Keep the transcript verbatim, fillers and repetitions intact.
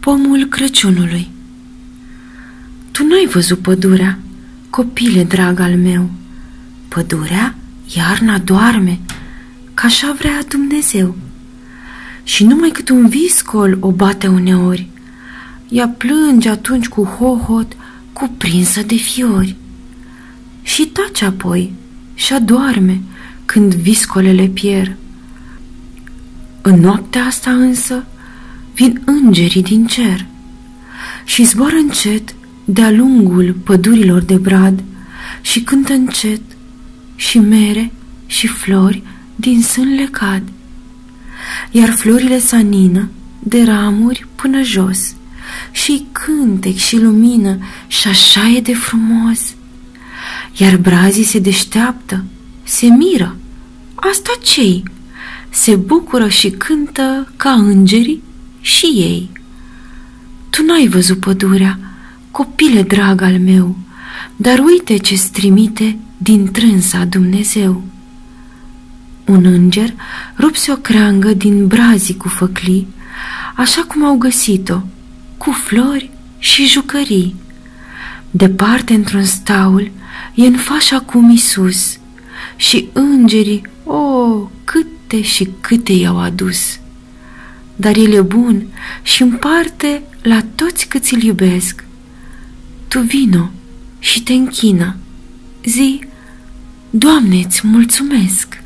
Pomul Crăciunului. Tu n-ai văzut pădurea, copile drag al meu. Pădurea iarna doarme, că-așa vrea Dumnezeu. Și numai cât un viscol o bate uneori, ea plânge atunci cu hohot, cuprinsă de fiori. Și tace apoi și adoarme când viscolele pierd. În noaptea asta însă vin îngerii din cer și zboară încet de-a lungul pădurilor de brad și cântă încet și mere și flori din sân le cad, iar florile s-anină de ramuri până jos și cântec și lumină și așa e de frumos, iar brazii se deșteaptă, se miră, asta ce-i? Se bucură și cântă ca îngerii și ei. Tu n-ai văzut pădurea, copile drag al meu, dar uite ce-ți trimite din trânsa Dumnezeu. Un înger rupse o creangă din brazii cu făclii, așa cum au găsit-o, cu flori și jucării. Departe într-un staul e în fașa acum Iisus și îngerii, o, oh, câte și câte i-au adus. Dar el e bun și împarte la toți câți îl iubesc. Tu vino și te închină, zi, Doamne, îți mulțumesc!